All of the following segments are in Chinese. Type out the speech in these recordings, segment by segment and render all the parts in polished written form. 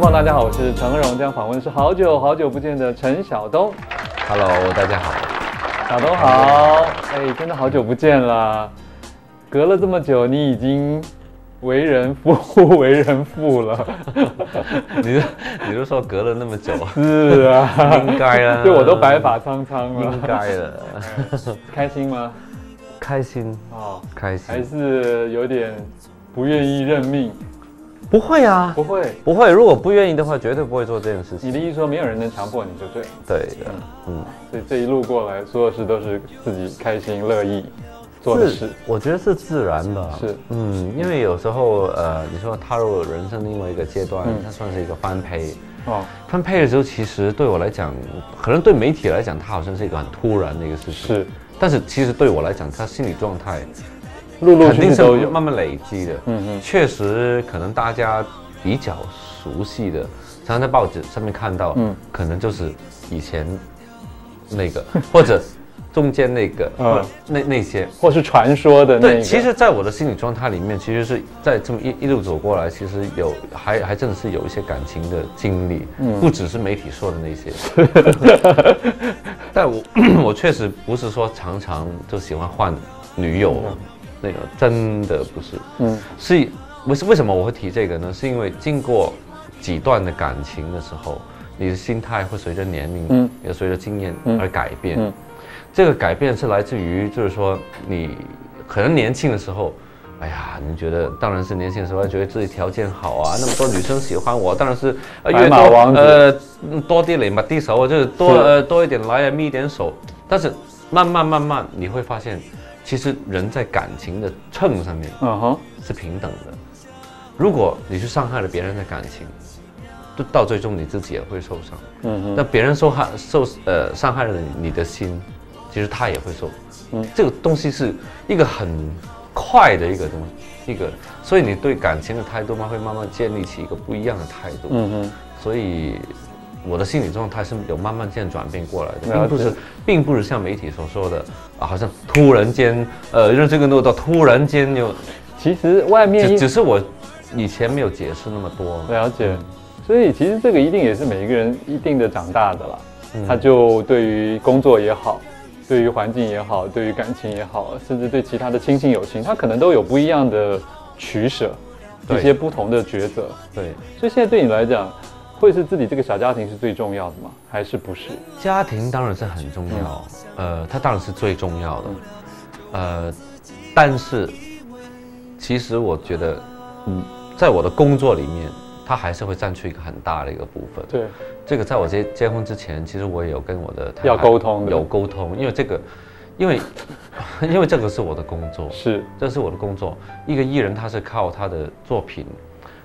众朋友，大家好，我是陈荣，这样访问是好久好久不见的陈晓东。Hello， 大家好，晓东好，哎，真的好久不见了，隔了这么久，你已经为人父，了。你就说隔了那么久，是啊，应该啊，对我都白发苍苍了，应该的。开心吗？开心哦，开心，还是有点不愿意认命。不会啊，不会。如果不愿意的话，绝对不会做这件事情。你的意思说，没有人能强迫你就对。对的，嗯。所以这一路过来，所有事都是自己开心乐意做的事。我觉得是自然吧。是，嗯，因为有时候，你说踏入人生另外一个阶段，它算是一个翻胚。哦。翻胚的时候，其实对我来讲，可能对媒体来讲，它好像是一个很突然的一个事情。是。但是其实对我来讲，它心理状态。肯定是慢慢累积的，嗯确实可能大家比较熟悉的，常常在报纸上面看到，嗯，可能就是以前那个，或者中间那个，那些，或是传说的那个。对，其实，在我的心理状态里面，其实是在这么一路走过来，其实有还真的是有一些感情的经历，不只是媒体说的那些。但我确实不是说常常就喜欢换女友。那个真的不是，是为什么我会提这个呢？是因为经过几段的感情的时候，你的心态会随着年龄，也随着经验而改变。这个改变是来自于，就是说你可能年轻的时候，哎呀，你觉得当然是年轻的时候觉得自己条件好啊，那么多女生喜欢我，当然是越多多啲嚟，密啲手啊，就是多一点来啊，密一点手。但是慢慢你会发现。其实人在感情的秤上面是平等的。如果你去伤害了别人的感情，到最终你自己也会受伤。那别人伤害了你的心，其实他也会受。这个东西是一个很快的一个东西，所以你对感情的态度会慢慢建立起一个不一样的态度。所以。我的心理状态是有慢慢这样转变过来的，并不是像媒体所说的啊，好像突然间，认真跟到突然间就，其实外面只是我以前没有解释那么多了解，所以其实这个一定也是每一个人一定的长大的啦，他就对于工作也好，对于环境也好，对于感情也好，甚至对其他的亲情友情，他可能都有不一样的取舍，一些不同的抉择。对，所以现在对你来讲。会是自己这个小家庭是最重要的吗？还是不是？家庭当然是很重要，它当然是最重要的，但是其实我觉得，在我的工作里面，它还是会占据一个很大的一个部分。对，这个在我结婚之前，其实我也有跟我的太太有沟通，因为这个。因为这个是我的工作，这是我的工作。一个艺人他是靠他的作品，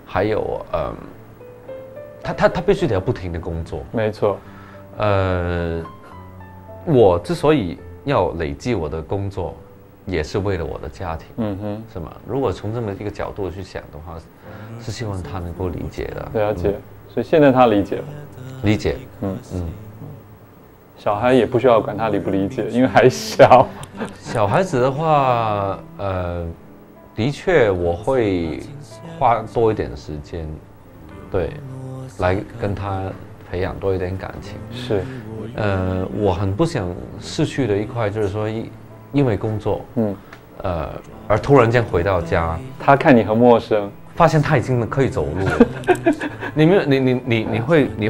还有他必须得要不停的工作，没错。我之所以要累积我的工作，也是为了我的家庭，是吗？如果从这么一个角度去想的话，是希望他能够理解的。了解，所以现在他理解了，理解，小孩也不需要管他理不理解，因为还小。小孩子的话，的确我会花多一点时间，对。来跟他培养多一点感情是，我很不想逝去的一块，就是说因为工作，而突然间回到家，他看你很陌生，发现他已经可以走路了，你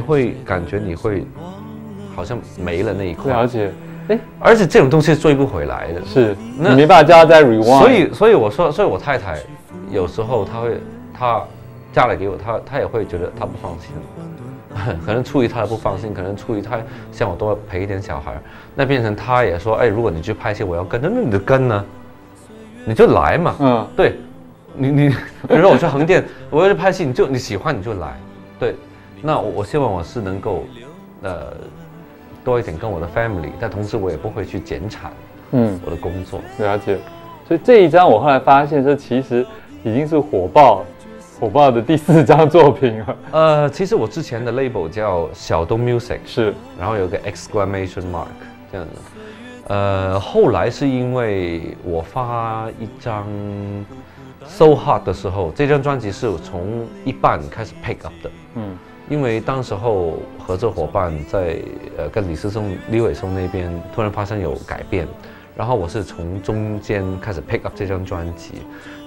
会感觉你会好像没了那一块，了解，而且这种东西是追不回来的，是，你没办法叫他再 rewind， 所以我太太有时候她。嫁来给我，他也会觉得他不放心，可能出于他的不放心，可能出于他想我多陪一点小孩，那变成他也说，哎，如果你去拍戏，我要跟，那你就跟呢，你就来嘛，对，你比如说我去横店，我要去拍戏，你喜欢你就来，对，那我希望我是能够，多一点跟我的 family， 但同时我也不会去减产，我的工作，了解，所以这一张我后来发现，这其实已经是火爆的第4张作品了。其实我之前的 label 叫小东 music， 是，然后有个 exclamation mark 这样子。后来是因为我发一张 So Hot 的时候，这张专辑是我从一半开始 pick up 的。因为当时候合作伙伴在跟李伟松那边突然发生有改变，然后我是从中间开始 pick up 这张专辑，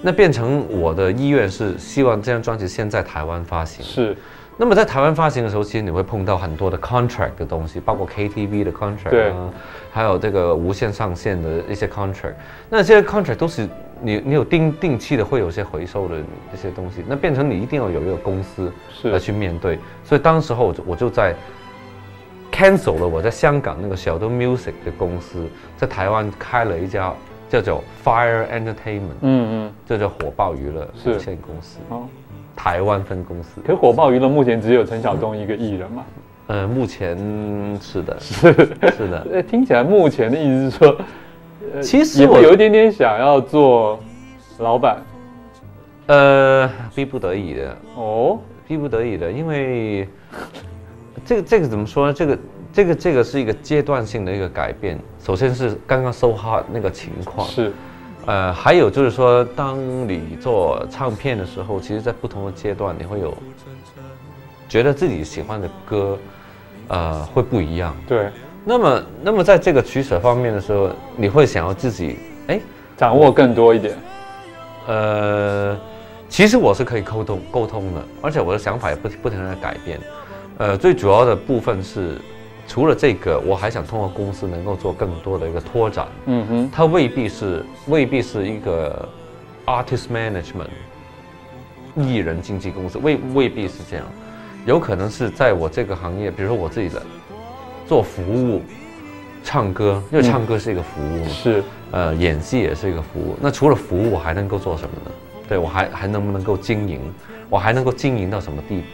那变成我的意愿是希望这张专辑先在台湾发行。是。 那么在台湾发行的时候，其实你会碰到很多的 contract 的东西，包括 KTV 的 contract 啊，还有这个无线上线的一些 contract。那这些 contract 都是你有定期的会有些回收的一些东西，那变成你一定要有一个公司来去面对。所以当时候我就在 cancel 了我在香港那个小豆 music 的公司，在台湾开了一家叫做 Fire Entertainment， 这叫火爆娱乐有限公司。哦 台湾分公司，可火爆娱乐目前只有陈晓东一个艺人嘛？目前是的，是的。听起来目前的意思是说，其实我有一点点想要做老板，逼不得已的哦，逼不得已的，因为这个怎么说呢？这个是一个阶段性的一个改变。首先是刚刚So Hard那个情况是。 还有就是说，当你做唱片的时候，其实，在不同的阶段，你会有觉得自己喜欢的歌，会不一样。对。那么在这个取舍方面的时候，你会想要自己掌握更多一点。其实我是可以沟通的，而且我的想法也不停地改变。最主要的部分是。 除了这个，我还想通过公司能够做更多的一个拓展。嗯哼，它未必是一个 artist management 艺人经纪公司，未必是这样，有可能是在我这个行业，比如说我自己的做服务，唱歌，因为唱歌是一个服务，是，演戏也是一个服务。那除了服务，我还能够做什么呢？对我还能不能够经营？我还能够经营到什么地步？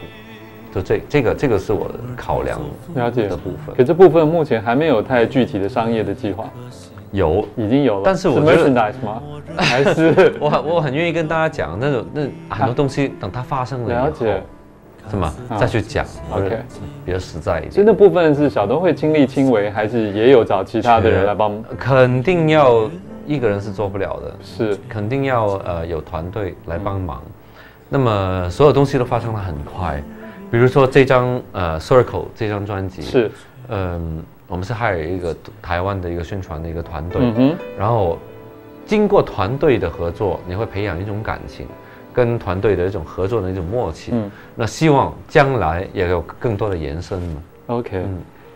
就这个是我考量了解的部分，可这部分目前还没有太具体的商业的计划，有已经有了，但是我觉得 merchandise 吗？还是我很愿意跟大家讲那种很多东西，等它发生了了解，是吗？再去讲 ，OK， 比较实在一点。所以那部分是小东会亲力亲为，还是也有找其他的人来帮忙？肯定要一个人是做不了的，是肯定要有团队来帮忙。那么所有东西都发生得很快。 比如说这张Circle 这张专辑是，我们是还有一个台湾的一个宣传的一个团队，然后经过团队的合作，你会培养一种感情，跟团队的一种合作的一种默契。那希望将来也有更多的延伸嘛。OK，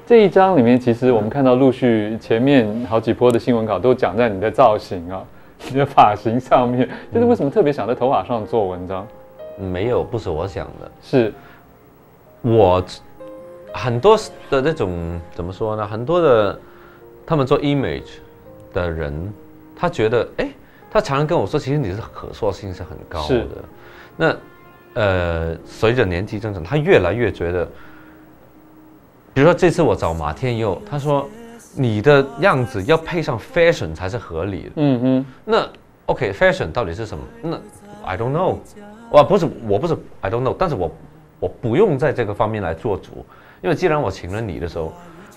这一章里面其实我们看到陆续前面好几波的新闻稿都讲在你的造型啊，你的发型上面，就是为什么特别想在头发上做文章？没有，不是我想的，是。 我很多的那种怎么说呢？很多的他们做 image 的人，他觉得他常常跟我说，其实你是可塑性是很高的。那随着年纪增长，他越来越觉得，比如说这次我找马天佑，他说你的样子要配上 fashion 才是合理的。那 OK，fashion 到底是什么？那 I don't know， 我不是 I don't know， 但是我不用在这个方面来做主，因为既然我请了你的时候，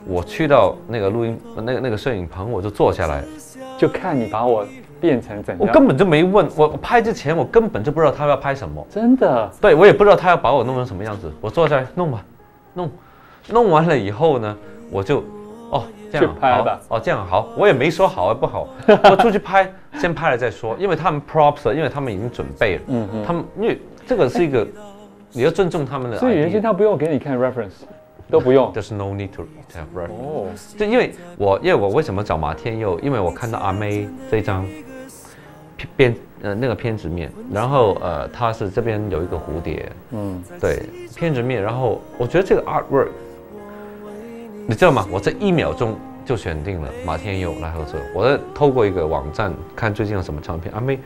我去到那个录音那个摄影棚，我就坐下来，就看你把我变成怎样。我根本就没问，我拍之前我根本就不知道他要拍什么，真的。对，我也不知道他要把我弄成什么样子，我坐下来弄吧，弄完了以后呢，我就这样拍吧，这样好，我也没说好啊不好，我出去拍，先拍了再说，因为他们 props， 因为他们已经准备了，他们因为这个是一个。 你要尊重他们的。所以原先他不用给你看 reference， 都不用。There's no need to have reference。哦。就因为我为什么找马天佑？因为我看到阿妹这张那个片纸面，然后他是这边有一个蝴蝶，对，片纸面。然后我觉得这个 artwork， 你知道吗？我这1秒钟就选定了马天佑来合作。我在透过一个网站看最近有什么唱片，阿妹，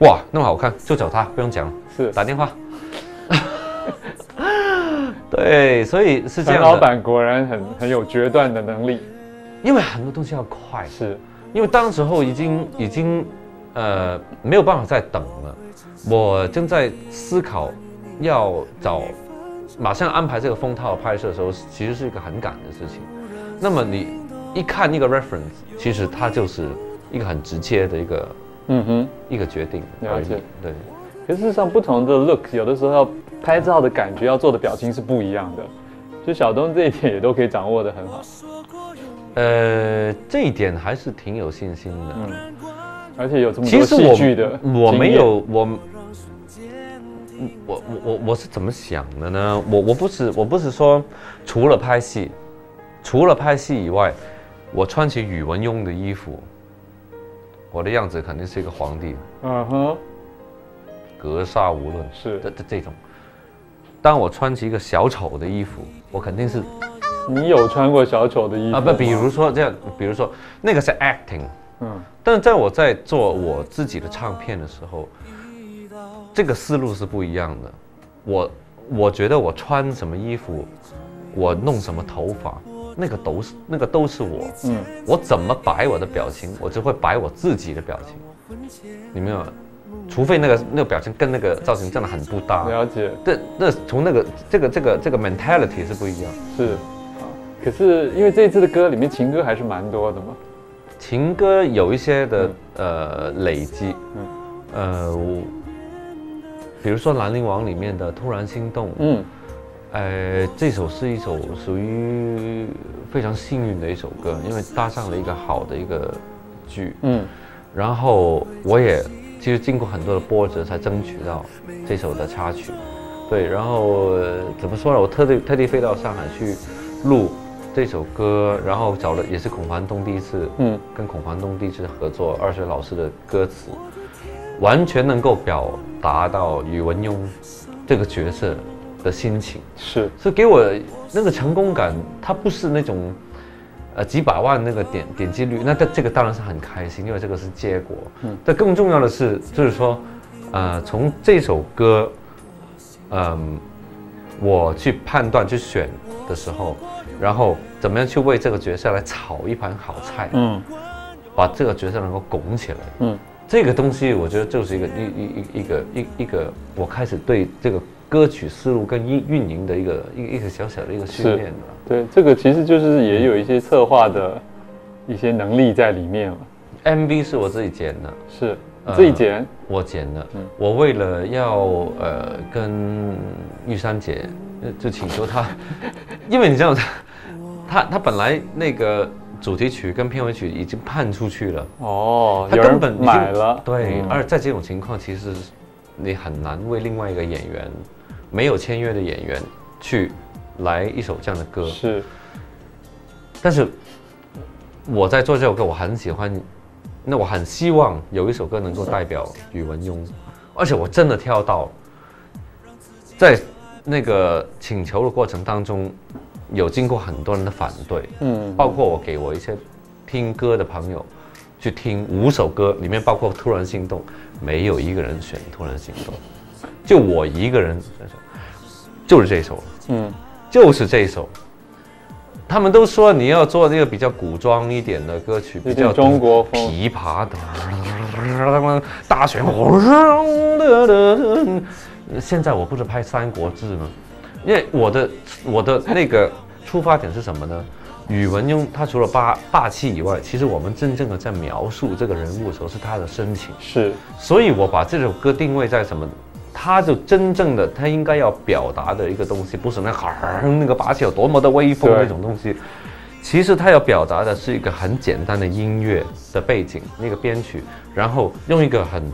哇，那么好看，就找他，不用讲了，是打电话。 对，所以是这样的。老板果然很有决断的能力，因为很多东西要快，是因为当时候已经没有办法再等了。我正在思考要找马上安排这个封套拍摄的时候，其实是一个很赶的事情。那么你一看一个 reference， 其实它就是一个很直接的一个一个决定而已。对。可是事实上，不同的 look 有的时候要拍照的感觉要做的表情是不一样的。就小东这一点也都可以掌握得很好。这一点还是挺有信心的。嗯，而且有这么多戏剧的经验。我是怎么想的呢？我不是说除了拍戏以外，我穿起宇文邕的衣服，我的样子肯定是一个皇帝。嗯哼，格杀无论是这种。当我穿起一个小丑的衣服，我肯定是。你有穿过小丑的衣服啊？不，比如说这样，比如说那个是 acting。嗯，但在我在做我自己的唱片的时候。这个思路是不一样的，我觉得我穿什么衣服，我弄什么头发，那个都是我，嗯，我怎么摆我的表情，我只会摆我自己的表情，你没有，除非那个表情跟那个造型真的很不搭，了解，那从那个这个 mentality 是不一样，是，啊，可是因为这一次的歌里面情歌还是蛮多的嘛，情歌有一些的累积，嗯，比如说《兰陵王》里面的《突然心动》，嗯，这首是一首属于非常幸运的一首歌，因为搭上了一个好的一个剧，嗯，然后我也其实经过很多的波折才争取到这首的插曲，对，然后怎么说呢？我特地飞到上海去录这首歌，然后找了也是孔繁东第一次，嗯，跟孔繁东第一次合作二水老师的歌词。完全能够表达到宇文邕这个角色的心情，是给我那个成功感。它不是那种，几百万那个点击率，那这个当然是很开心，因为这个是结果。嗯，但更重要的是，就是说，从这首歌，我去判断去选的时候，然后怎么样去为这个角色来炒一盘好菜，嗯，把这个角色能够拱起来，嗯。这个东西，我觉得就是一个我开始对这个歌曲思路跟运营的一个小小的一个训练了。对，这个其实就是也有一些策划的一些能力在里面了。MV 是我自己剪的，是自己剪，我剪的。嗯，我为了要跟玉珊姐就请求她，因为你知道她本来那个。主题曲跟片尾曲已经判出去了哦，他根本买了对，嗯，而在这种情况，其实你很难为另外一个演员，没有签约的演员去来一首这样的歌是。但是我在做这首歌，我很喜欢，那我很希望有一首歌能够代表宇文邕，而且我真的跳到，在那个请求的过程当中。有经过很多人的反对，嗯，包括我给一些听歌的朋友去听5首歌，里面包括《突然心动》，没有一个人选《突然心动》，就我一个人，就是这首，嗯，就是这首。他们都说你要做那个比较古装一点的歌曲，比较中国风，琵琶的，大旋律。现在我不是拍《三国志》吗？因为我的那个出发点是什么呢？宇文邕他除了霸气以外，其实我们真正的在描述这个人物的时候是他的深情。是，所以我把这首歌定位在什么？他就真正的他应该要表达的一个东西，不是那个霸气有多么的威风那种东西。其实他要表达的是一个很简单的音乐的背景，那个编曲，然后用一个很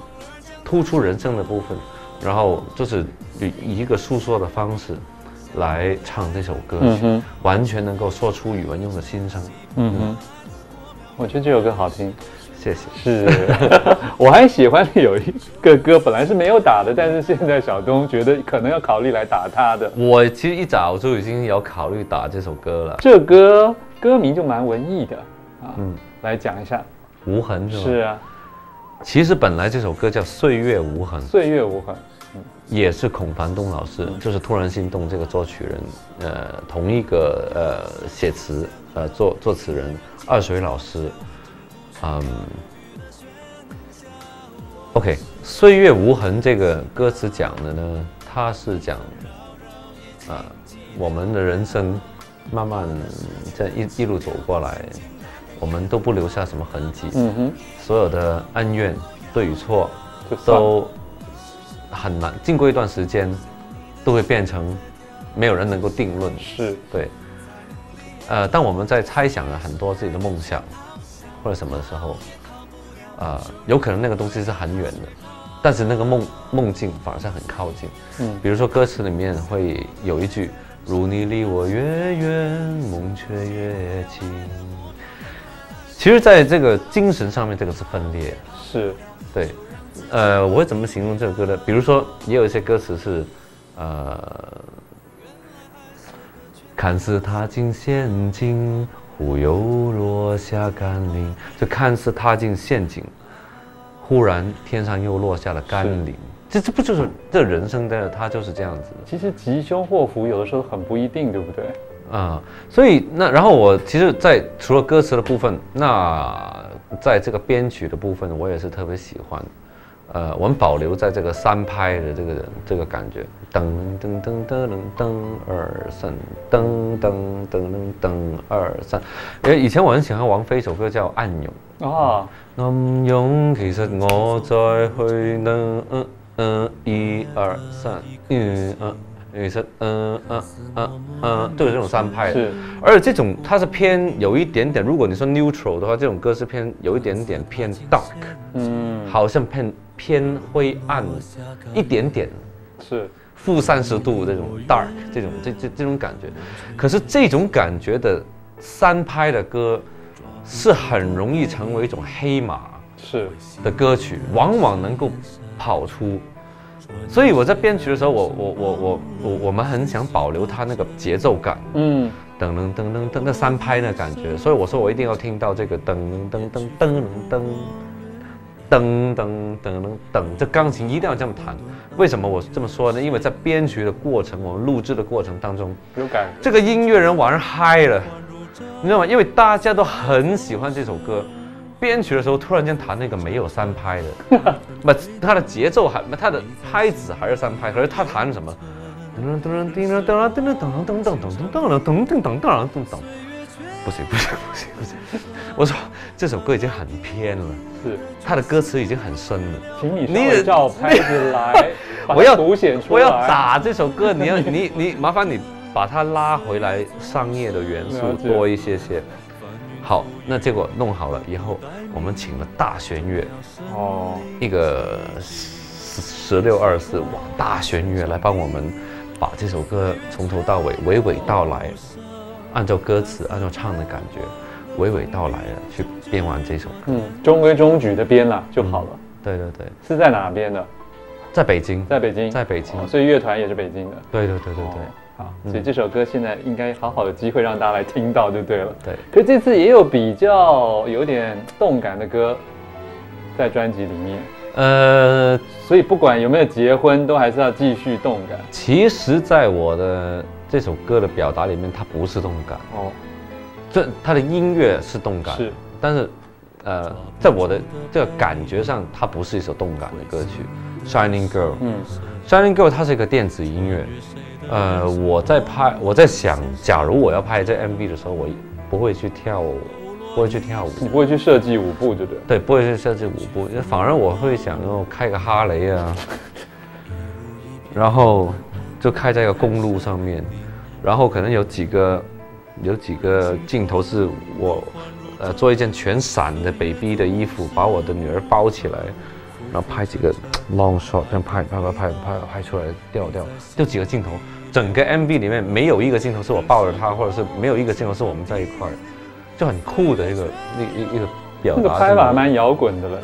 突出人生的部分，然后就是以一个诉说的方式。来唱这首歌曲，嗯，完全能够说出宇文邕的心声。嗯哼，我觉得这首歌好听，谢谢。是，我还喜欢有一个歌，本来是没有打的，但是现在小东觉得可能要考虑来打他的。我其实一早就已经有考虑打这首歌了。这歌名就蛮文艺的啊，嗯，来讲一下，无痕是吧？是啊，其实本来这首歌叫《岁月无痕》，岁月无痕。也是孔繁东老师，就是《突然心动》这个作曲人，同一个写词作词人二水老师，嗯 ，OK，《岁月无痕》这个歌词讲的呢，它是讲我们的人生慢慢在一路走过来，我们都不留下什么痕迹，嗯哼，所有的恩怨对与错都。很难，经过一段时间，都会变成没有人能够定论。是，对。当我们在猜想了很多自己的梦想或者什么的时候，有可能那个东西是很远的，但是那个梦境反而是很靠近。嗯，比如说歌词里面会有一句“如你离我越远，梦却越近”。其实，在这个精神上面，这个是分裂。是，对。我会怎么形容这首歌呢？比如说，也有一些歌词是，看似踏进陷阱，忽又落下甘霖。就看似踏进陷阱，忽然天上又落下了甘霖。这不就是这人生的，它就是这样子的。其实吉凶祸福有的时候很不一定，对不对？啊、所以那然后我其实在除了歌词的部分，那在这个编曲的部分，我也是特别喜欢。我们保留在这个三拍的这个感觉，噔噔噔噔噔噔二三，噔噔噔噔噔二三。因为以前我很喜欢王菲一首歌叫《暗湧》啊，《暗湧》其實我再去呢，一二三，其實都有这种三拍的，而且这种它是偏有一点点，如果你说 neutral 的话，这种歌是偏有一点点偏 dark， 嗯，好像偏灰暗一点点，是-30度这种 dark 这种这种感觉，可是这种感觉的三拍的歌是很容易成为一种黑马是的歌曲，往往能够跑出。所以我在编曲的时候，我们很想保留它那个节奏感，嗯，噔噔噔噔噔那三拍的感觉。所以我说我一定要听到这个噔噔噔噔噔噔噔噔噔，这钢琴一定要这么弹。为什么我这么说呢？因为在编曲的过程，我们录制的过程当中，有感觉，这个音乐人玩嗨了，你知道吗？因为大家都很喜欢这首歌。编曲的时候突然间弹那个没有三拍的，那他的节奏还，他的拍子还是三拍，可是他弹什么？不行！我说这首歌已经很偏了，是他的歌词已经很深了。请你照拍子来，我要打这首歌，你麻烦你把它拉回来，商业的元素多一些。好，那结果弄好了以后，我们请了大弦乐，哦，一个1624哇，大弦乐来帮我们把这首歌从头到尾、娓娓道来，按照歌词、按照唱的感觉，娓娓道来了去编完这首歌。嗯，中规中矩的编了就好了。对对对，是在哪编的？在北京，在北京，在北京。所以乐团也是北京的。对对对对对。所以这首歌现在应该好好的机会让大家来听到就对了。对，可是这次也有比较有点动感的歌在专辑里面。所以不管有没有结婚，都还是要继续动感。其实，在我的这首歌的表达里面，它不是动感哦，这它的音乐是动感，是，但是在我的这个感觉上，它不是一首动感的歌曲。Shining Girl， 嗯 ，Shining Girl 它是一个电子音乐。我在想，假如我要拍这 MV 的时候，我不会去跳舞，你不会去设计舞步，对不对？对，不会去设计舞步，反而我会想要开个哈雷啊，然后就开在一个公路上面，然后可能有几个镜头是我做一件全闪的 baby 的衣服，把我的女儿包起来。然后拍几个 long shot， 这样拍出来掉，就几个镜头，整个 MV 里面没有一个镜头是我抱着他，或者是没有一个镜头是我们在一块儿，就很酷的一个表达。这个拍法还蛮摇滚的了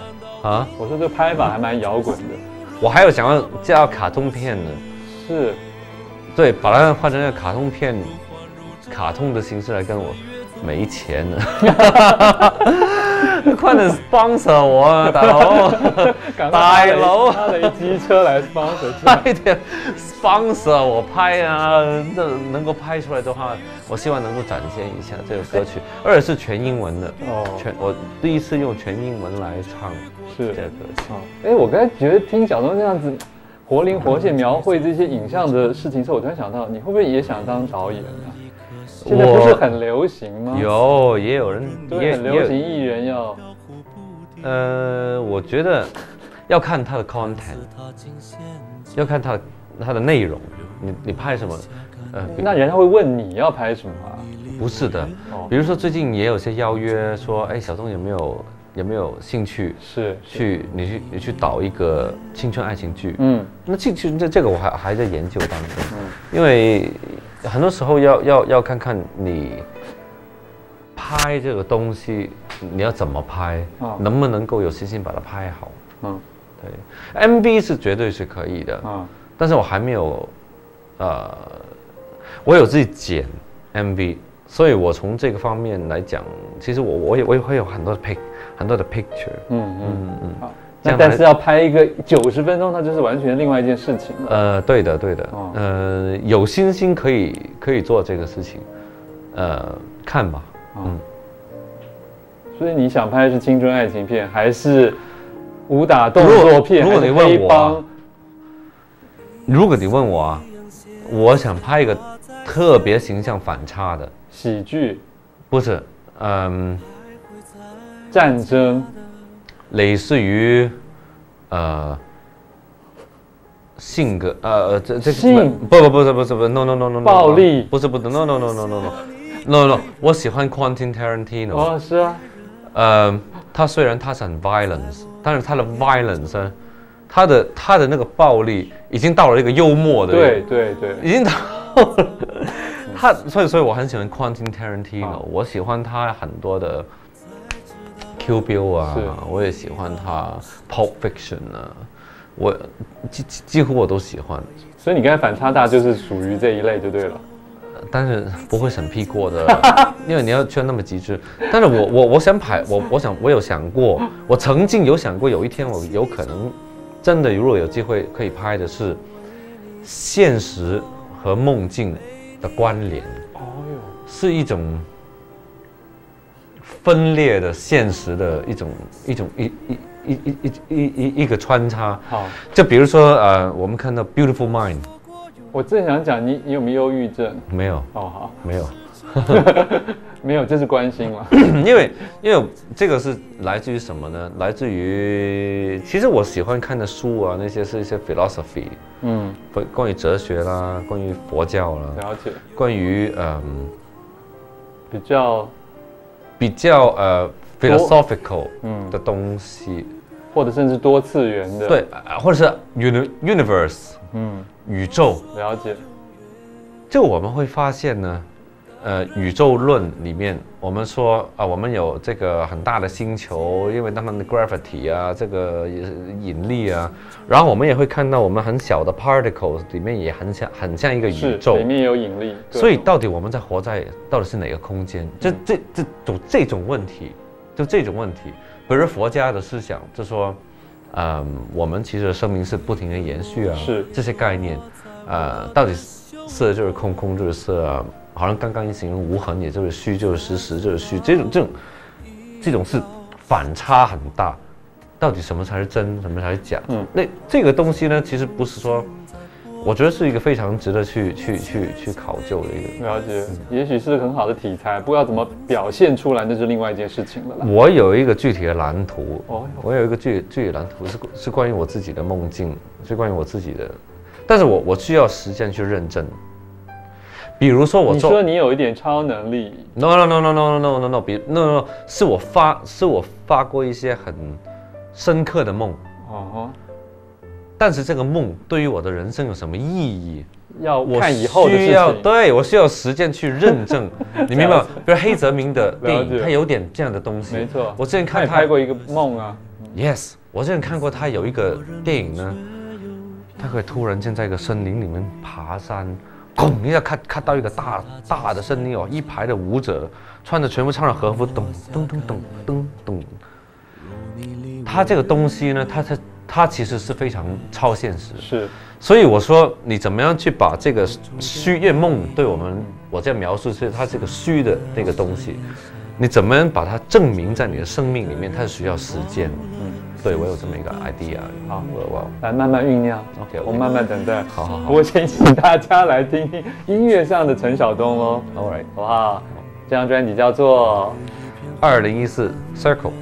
啊！我说这拍法还蛮摇滚的。我还有想要加卡通片呢，是，对，把它换成一个卡通片，卡通的形式来跟我。没钱了，快点 sponsor 我啊，大佬！大佬，他的机车来 sponsor， 快点 sponsor 我拍啊！这能够拍出来的话，我希望能够展现一下这个歌曲，而且是全英文的哦。我第一次用全英文来唱是这个歌曲。哎，我刚才觉得听小钟这样子活灵活现描绘这些影像的事情时候，我突然想到，你会不会也想当导演啊？现在不是很流行吗？有，也有人，也很流行艺人要。我觉得要看他的 content， 要看他的内容。你拍什么？那人家会问你要拍什么啊？不是的，比如说最近也有些邀约说，哎，小东有没有兴趣？是你去导一个青春爱情剧？嗯，那这个我还在研究当中，因为很多时候要看看你拍这个东西，你要怎么拍，能不能够有信心把它拍好？嗯，对 ，MV 是绝对是可以的，嗯，但是我还没有。 我有自己剪 MV， 所以我从这个方面来讲，其实我也会有很多的 picture， 嗯，那但是要拍一个90分钟，它就是完全另外一件事情。对的，有信心可以做这个事情，看吧，嗯。所以你想拍的是青春爱情片，还是武打动作片？如果你问我，我想拍一个特别形象反差的喜剧，不是，战争，类似于，性格，性不是 no， 暴力，不是 no， 我喜欢 Quentin Tarantino， 哦是啊，他虽然他是很 violence， 但是他的 violence 呢？ 他的那个暴力已经到了一个幽默的，对，已经到了他，所以我很喜欢 Quentin Tarantino， 我喜欢他很多的 Kill Bill 啊，我也喜欢他 Pulp Fiction 啊，我几乎我都喜欢。所以你刚才反差大就是属于这一类就对了，但是不会审批过的，因为你要圈那么极致。但是我有想过，我曾经有想过有一天我有可能。 真的，如果有机会可以拍的是现实和梦境的关联，是一种分裂的现实的一个穿插。好，就比如说我们看到《Beautiful Mind》，我正想讲你有没有忧郁症？没有。哦，好，没有，没有，这是关心嘛？因为这个是来自于什么呢？来自于其实我喜欢看的书啊，那些是一些 philosophy， 关于哲学啦，关于佛教啦，了解，关于比较philosophical 的东西，或者甚至多次元的，对，或者是 universe， 宇宙，了解，就我们会发现呢。 宇宙论里面，我们说啊、我们有这个很大的星球，因为他们的 gravity 啊，这个引力啊，然后我们也会看到我们很小的 particles 里面也很像一个宇宙，里面有引力。所以到底我们在活在到底是哪个空间？这种问题，比如佛家的思想就说，我们其实生命是不停的延续啊，是这些概念，到底色就是空，空就是色啊。 好像刚刚一形容无痕，也就是虚，就是实，实就是虚，这种是反差很大，到底什么才是真，什么才是假？那这个东西呢，其实不是说，我觉得是一个非常值得去考究的一个。了解，也许是很好的题材，不知道怎么表现出来，那是另外一件事情了。我有一个具体的蓝图，我有一个具体蓝图是关于我自己的梦境，是关于我自己的，但是我需要时间去认证。 比如说，你说你有一点超能力 ？No， 是我发过一些很深刻的梦。哦，但是这个梦对于我的人生有什么意义？要看以后的事情。对，我需要时间去认证，你明白吗？比如黑泽明的电影，他有点这样的东西。没错，我之前看他拍过一个梦啊。Yes， 我之前看过他有一个电影呢，他可以突然间在一个森林里面爬山。 咚一下看到一个大的森林哦，一排的舞者全部穿着和服，咚咚咚咚咚咚。他这个东西呢，他其实是非常超现实。是，所以我说你怎么样去把这个虚夜梦对我们，我在描述是它这个虚的那个东西，你怎么样把它证明在你的生命里面？它是需要时间。对，我有这么一个 idea， 好，我来慢慢酝酿 ，OK， 我慢慢等待。好，我先请大家来听听音乐上的陈晓东哦 ，All right， 好不好？这张专辑叫做2014 Circle，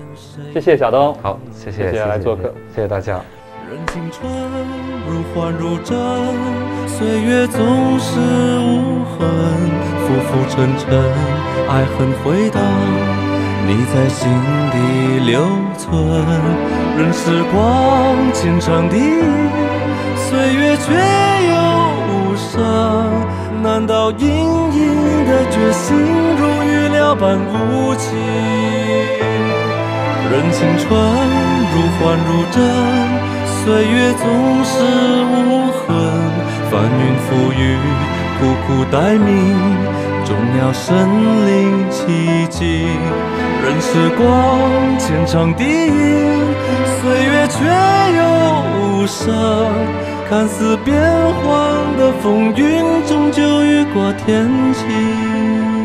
谢谢晓东，好，谢谢来做客，谢谢大家。幻如真，岁月总是无痕，浮浮沉沉，爱恨回荡，你在心底留存。任时光浅唱低，岁月却又无声。难道隐隐的决心如预料般无情？任青春如幻如真。 岁月总是无痕，翻云覆雨，苦苦待命，终要身临其境。任时光浅唱低吟，岁月却又无声。看似变幻的风云，终究雨过天晴。